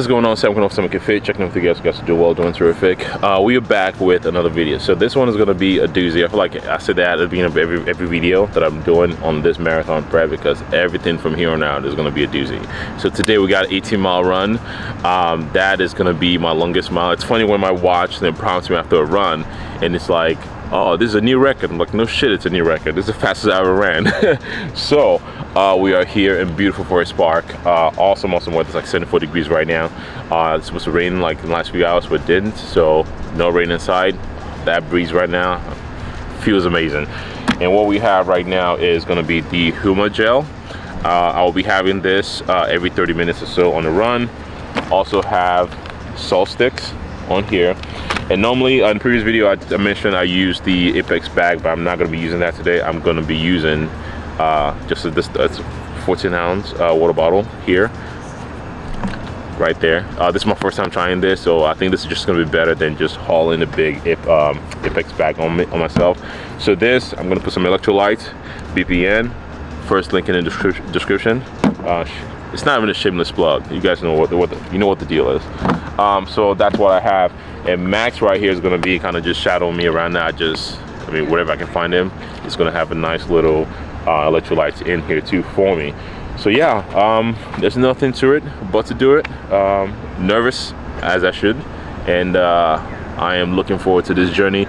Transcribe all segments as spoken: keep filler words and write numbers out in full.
What is going on? Sam Okunof, Samok Fit, checking in with you guys. You guys are doing well, doing terrific. Uh, we are back with another video. So this one is going to be a doozy. I feel like I said that at the beginning of every, every video that I'm doing on this marathon prep, because everything from here on out is going to be a doozy. So today we got an eighteen mile run. Um, that is going to be my longest mile. It's funny when my watch then prompts me after a run and it's like, oh, this is a new record. I'm like, no shit, it's a new record. This is the fastest I ever ran. So uh, we are here in beautiful Forest Park. Uh, awesome, awesome weather. It's like seventy-four degrees right now. Uh, it's supposed to rain like in the last few hours, but it didn't. So no rain inside. That breeze right now feels amazing. And what we have right now is going to be the Huma gel. Uh, I will be having this uh, every thirty minutes or so on the run. Also have salt sticks on here. And normally on the previous video I, I mentioned I used the Apex bag, but I'm not going to be using that today. I'm going to be using uh, just a, this a fourteen ounce uh, water bottle here, right there. Uh, this is my first time trying this, so I think this is just going to be better than just hauling a big um, Apex bag on, me, on myself. So this, I'm going to put some electrolytes, B P N, first link in the description. description. Uh, it's not even a shameless plug. You guys know what, what the, you know what the deal is. Um, so that's what I have. And Max right here is going to be kind of just shadowing me around that. Just, I mean, wherever I can find him, it's going to have a nice little uh, electrolytes in here too for me. So yeah, um, there's nothing to it but to do it. Um, nervous as I should, and uh, I am looking forward to this journey.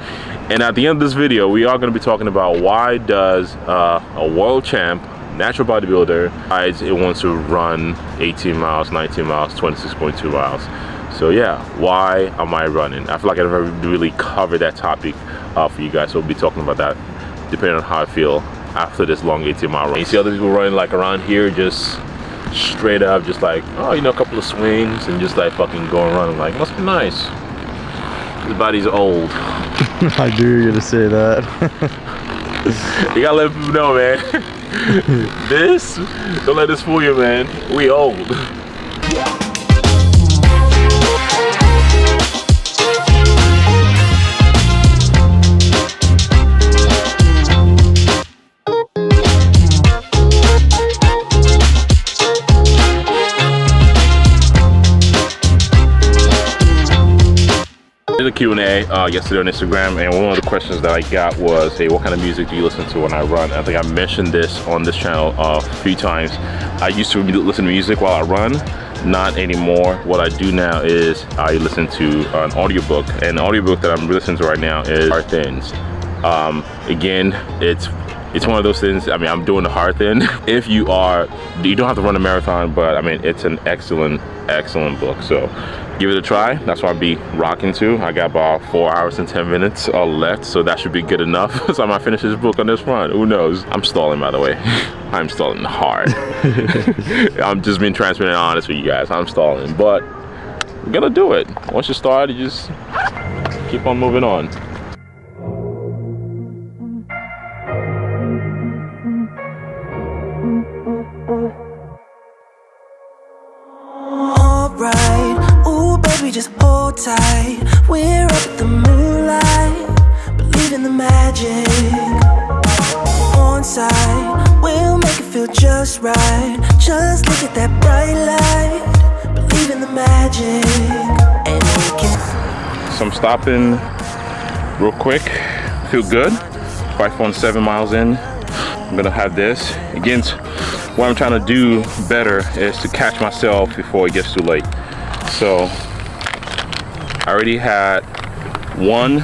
And at the end of this video, we are going to be talking about why does uh, a world champ, natural bodybuilder, decides it wants to run eighteen miles, nineteen miles, twenty-six point two miles. So yeah, why am I running? I feel like I never really covered that topic uh, for you guys, so we'll be talking about that depending on how I feel after this long eighteen mile run. You see other people running like around here, just straight up, just like, oh, you know, a couple of swings and just like fucking go and run. I'm like, must be nice. The body's old. I do you're gonna say that. You gotta let people know, man. This, don't let this fool you, man. We old. Did a Q and A uh, yesterday on Instagram, and one of the questions that I got was, hey, what kind of music do you listen to when I run? I think I mentioned this on this channel uh, a few times. I used to listen to music while I run, not anymore. What I do now is I listen to an audiobook, and the audiobook that I'm listening to right now is Hard Things. Um, again, it's It's one of those things. I mean, I'm doing the hard thing. If you are, you don't have to run a marathon, but I mean, it's an excellent, excellent book. So give it a try. That's what I'll be rocking to. I got about four hours and ten minutes left, so that should be good enough. So I might finish this book on this run. Who knows? I'm stalling, by the way. I'm stalling hard. I'm just being transparent and honest with you guys. I'm stalling, but we're gonna do it. Once you start, you just keep on moving on. Just hold tight, we're up at the moonlight, believe in the magic. On side, we'll make it feel just right. Just look at that bright light, believe in the magic. And we can. So I'm stopping real quick, feel good. five point seven miles in, I'm gonna have this. Again, what I'm trying to do better is to catch myself before it gets too late. So I already had one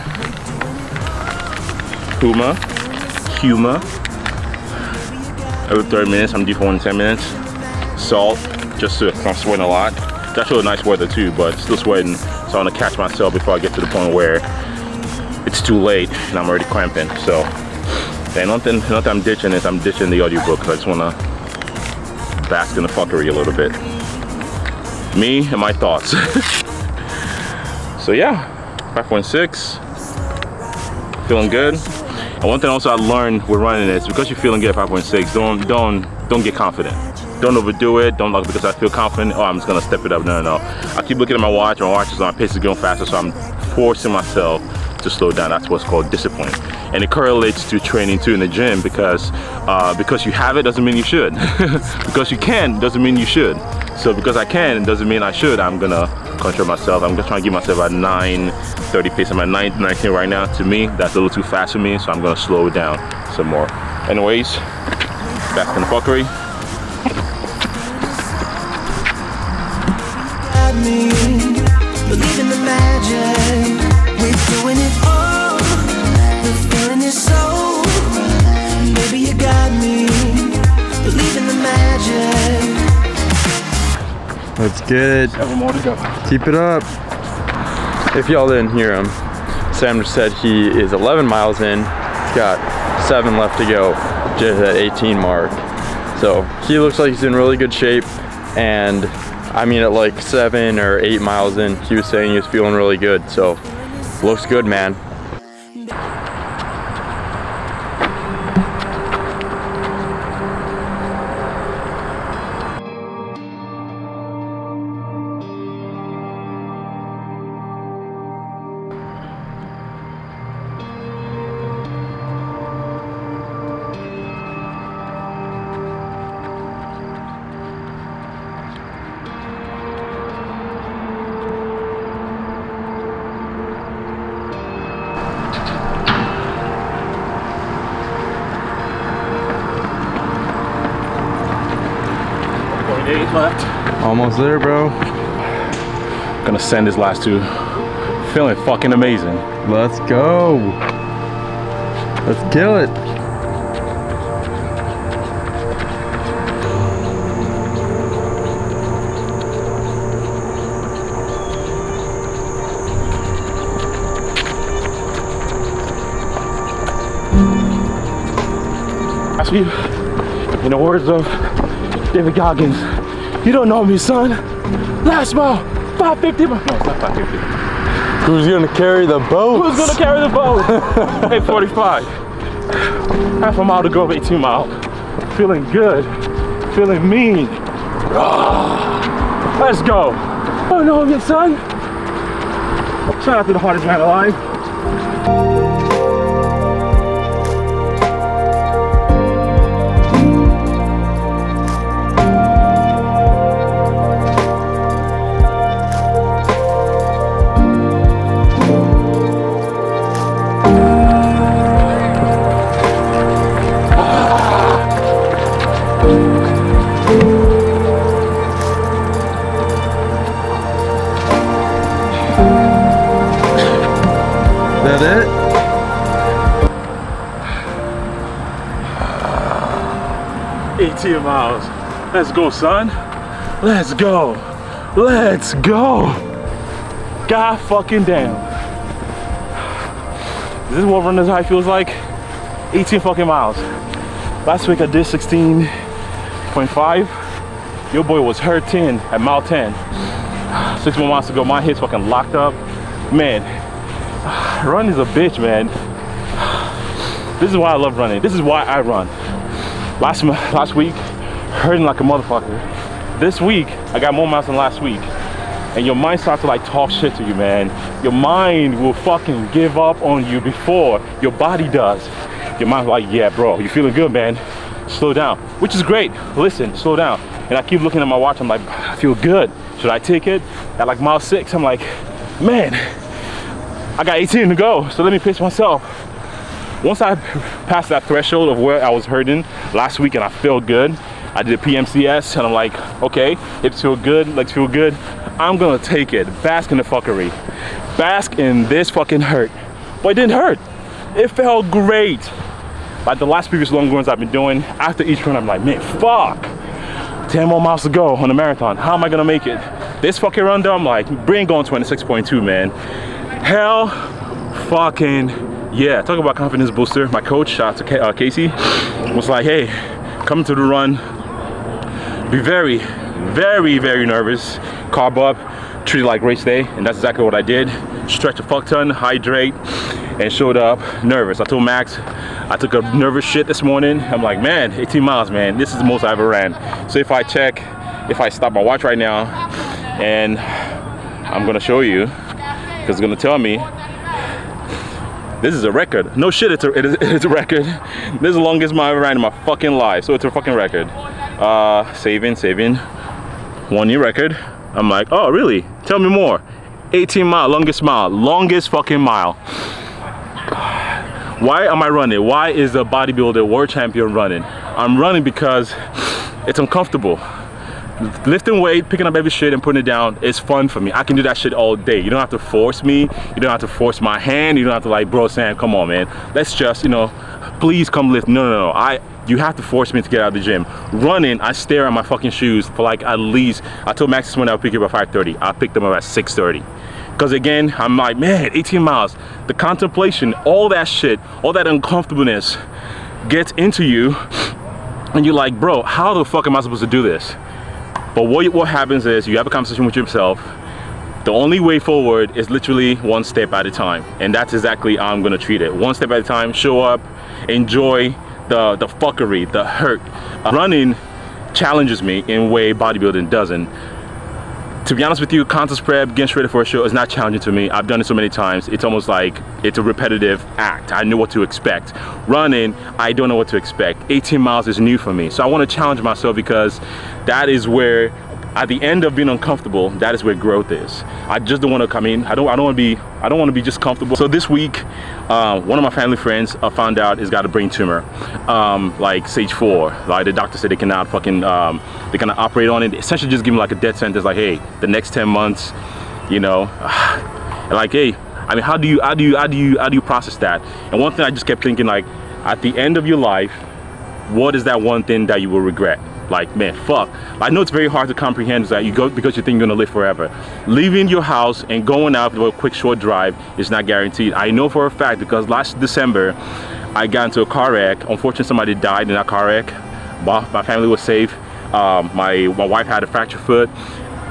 Huma, Huma, every thirty minutes. I'm due for one ten minutes. Salt, just so I'm sweating a lot. It's actually nice weather too, but still sweating. So I'm gonna catch myself before I get to the point where it's too late and I'm already cramping. So and nothing, nothing I'm ditching is I'm ditching the audiobook. I just wanna bask in the fuckery a little bit. Me and my thoughts. So yeah, five point six, feeling good. And one thing also I learned with running is because you're feeling good at five point six, don't don't don't get confident. Don't overdo it. Don't look because I feel confident, oh, I'm just gonna step it up. No, no, no. I keep looking at my watch. My watch is on. My pace is going faster, so I'm forcing myself to slow down. That's what's called discipline, and it correlates to training too in the gym, because uh, because you have it doesn't mean you should. Because you can doesn't mean you should. So because I can doesn't mean I should. I'm gonna control myself. I'm just trying to give myself a nine thirty pace. I'm at nine nineteen right now. To me, that's a little too fast for me, so I'm gonna slow down some more. Anyways, back to the fuckery. Believe in the magic. We're doing it all. The feeling is so. Maybe you got me. Believe in the magic. That's good. Seven more to go. Keep it up. If y'all didn't hear him, Sam just said he is eleven miles in. He's got seven left to go. Just at eighteen mark. So he looks like he's in really good shape, and I mean, at like seven or eight miles in, he was saying he was feeling really good. So, looks good, man. Left. Almost there, bro. Gonna send this last two. Feeling fucking amazing. Let's go. Let's kill it. That's you. In the words of David Goggins, you don't know me, son. Last mile, five fifty. No, it's not five fifty. Who's gonna carry the boat? Who's gonna carry the boat? eight forty-five. Half a mile to go of eighteen mile. Feeling good. Feeling mean. Oh, let's go. I don't know me, son. Shout out to the hardest man alive. eighteen miles. Let's go, son. Let's go. Let's go. God fucking damn. This is what runners high feels like. eighteen fucking miles. Last week I did sixteen point five. Your boy was hurting at mile ten. Six more miles to go. My head's fucking locked up. Man, running is a bitch, man. This is why I love running. This is why I run. Last, last week, hurting like a motherfucker. This week, I got more miles than last week. And your mind starts to like talk shit to you, man. Your mind will fucking give up on you before your body does. Your mind's like, yeah, bro, you feeling good, man. Slow down, which is great. Listen, slow down. And I keep looking at my watch, I'm like, I feel good. Should I take it? At like mile six, I'm like, man, I got eighteen to go, so let me pace myself. Once I passed that threshold of where I was hurting last week and I felt good, I did a P M C S and I'm like, okay, hips feel good, legs feel good. I'm gonna take it, bask in the fuckery. Bask in this fucking hurt. But it didn't hurt. It felt great. Like the last previous long runs I've been doing, after each run I'm like, man, fuck. ten more miles to go on the marathon. How am I gonna make it? This fucking run though, I'm like, bring on twenty-six point two, man. Hell fucking yeah, talk about confidence booster. My coach, shout out to uh, Casey, was like, hey, come to the run, be very, very, very nervous, carb up, treat it like race day, and that's exactly what I did. Stretch a fuck ton, hydrate, and showed up nervous. I told Max, I took a nervous shit this morning. I'm like, man, eighteen miles, man, this is the most I ever ran. So if I check, if I stop my watch right now, and I'm gonna show you, because it's gonna tell me, this is a record. No shit, it's a, it is, it's a record. This is the longest mile I ever ran in my fucking life. So it's a fucking record. Uh, saving, saving. one year record. I'm like, oh really? Tell me more. eighteen mile, longest mile, longest fucking mile. Why am I running? Why is the bodybuilder world champion running? I'm running because it's uncomfortable. Lifting weight, picking up every shit and putting it down is fun for me. I can do that shit all day. You don't have to force me. You don't have to force my hand. You don't have to like, bro, Sam, come on, man. Let's just, you know, please come lift. No, no, no. I, you have to force me to get out of the gym. Running, I stare at my fucking shoes for like at least, I told Max this morning I'll pick you up at five thirty. I picked them up at six thirty. Because again, I'm like, man, eighteen miles. The contemplation, all that shit, all that uncomfortableness gets into you. And you're like, bro, how the fuck am I supposed to do this? But what, what happens is you have a conversation with yourself. The only way forward is literally one step at a time. And that's exactly how I'm gonna treat it. One step at a time, show up, enjoy the, the fuckery, the hurt. Uh, running challenges me in a way bodybuilding doesn't. To be honest with you, contest prep, getting ready for a show is not challenging to me. I've done it so many times. It's almost like it's a repetitive act. I know what to expect. Running, I don't know what to expect. eighteen miles is new for me. So I want to challenge myself because that is where, at the end of being uncomfortable, that is where growth is. I just don't want to come in. I don't. I don't want to be. I don't want to be just comfortable. So this week, uh, one of my family friends uh, found out he's got a brain tumor, um, like stage four. Like the doctor said, they cannot fucking. Um, they cannot operate on it. They essentially, just give him like a death sentence. Like, hey, the next ten months, you know, like, hey. I mean, how do you? How do you? How do you? How do you process that? And one thing I just kept thinking, like, at the end of your life, what is that one thing that you will regret? Like, man, fuck. I know it's very hard to comprehend that you go because you think you're gonna live forever. Leaving your house and going out for a quick short drive is not guaranteed. I know for a fact because last December, I got into a car wreck. Unfortunately, somebody died in that car wreck. My family was safe. Um, my, my wife had a fractured foot.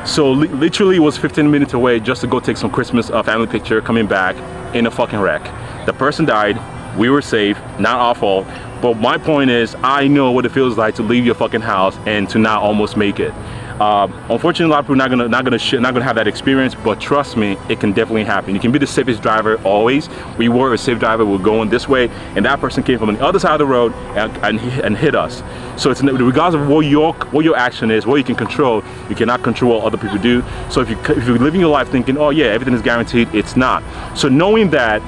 So li literally it was fifteen minutes away just to go take some Christmas uh, family picture, coming back in a fucking wreck. The person died, we were safe, not our fault. But my point is, I know what it feels like to leave your fucking house and to not almost make it. Uh, unfortunately, a lot of people are not gonna, not gonna, sh not gonna have that experience. But trust me, it can definitely happen. You can be the safest driver always. We were a safe driver. We're going this way, and that person came from the other side of the road and and, and hit us. So it's regardless of what your what your action is, what you can control, you cannot control what other people do. So if you if you're living your life thinking, oh yeah, everything is guaranteed, it's not. So knowing that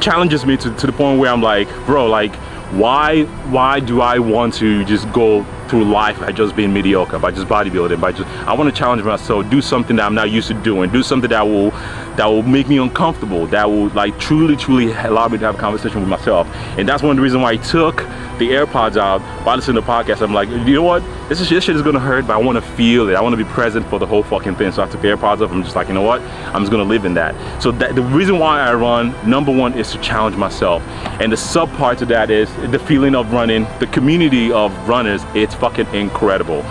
challenges me to, to the point where I'm like, bro, like why why do I want to just go through life by just being mediocre, by just bodybuilding, by just I want to challenge myself, do something that I'm not used to doing, do something that will that will make me uncomfortable, that will like truly truly allow me to have a conversation with myself. And that's one of the reasons why I took the AirPods out by listening to the podcast. I'm like, you know what, this is this shit is gonna hurt, but I want to feel it. I want to be present for the whole fucking thing. So I took the AirPods off. I'm just like, you know what, I'm just gonna live in that. So that the reason why I run, number one, is to challenge myself. And the sub part to that is the feeling of running, the community of runners. It's fucking incredible.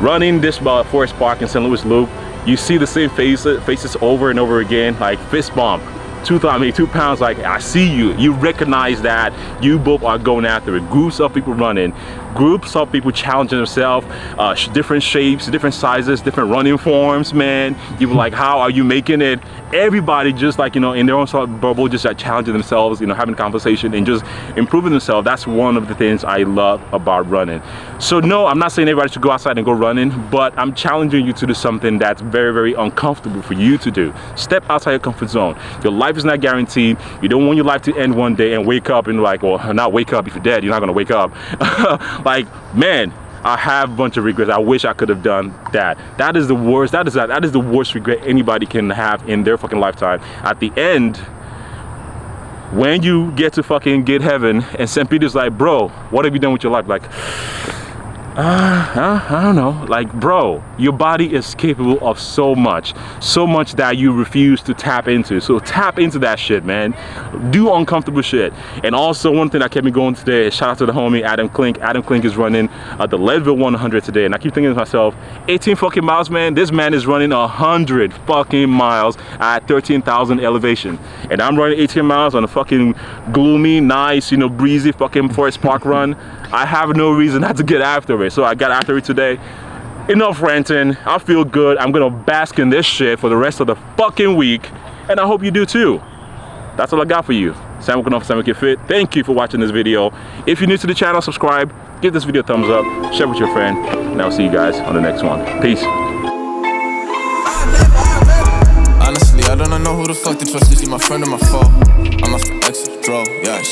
Running this uh, Forest Park in Saint Louis Loop, you see the same faces, faces over and over again, like fist bump, two, I mean, two pounds, like I see you, you recognize that, you both are going after it. Groups of people running, groups of people challenging themselves, uh, different shapes, different sizes, different running forms, man. You were like, how are you making it? Everybody just like, you know, in their own sort of bubble, just like challenging themselves, you know, having a conversation and just improving themselves. That's one of the things I love about running. So no, I'm not saying everybody should go outside and go running, but I'm challenging you to do something that's very, very uncomfortable for you to do. Step outside your comfort zone. Your life is not guaranteed. You don't want your life to end one day and wake up and like, well, not wake up. If you're dead, you're not gonna wake up. Like, man, I have a bunch of regrets. I wish I could have done that. That is the worst, that is, that is the worst regret anybody can have in their fucking lifetime. At the end, when you get to fucking get heaven and Saint Peter's like, bro, what have you done with your life? Like, Uh, I don't know. Like, bro, your body is capable of so much, so much that you refuse to tap into. So tap into that shit, man. Do uncomfortable shit. And also, one thing that kept me going today is shout out to the homie Adam Clink. Adam Clink is running uh, the Leadville one hundred today, and I keep thinking to myself, eighteen fucking miles, man. This man is running a hundred fucking miles at thirteen thousand elevation, and I'm running eighteen miles on a fucking gloomy, nice, you know, breezy fucking Forest Park run. I have no reason not to get after it. So I got after it today. Enough ranting. I feel good. I'm gonna bask in this shit for the rest of the fucking week, and I hope you do too. That's all I got for you. Sam Okunof, Samok Fit. Thank you for watching this video. If you're new to the channel, subscribe. give this video a thumbs up, share with your friend, and I'll see you guys on the next one. Peace. Honestly, I don't know who the fuck to trust. Is he my friend or my foe? I'm a extra draw, yeah.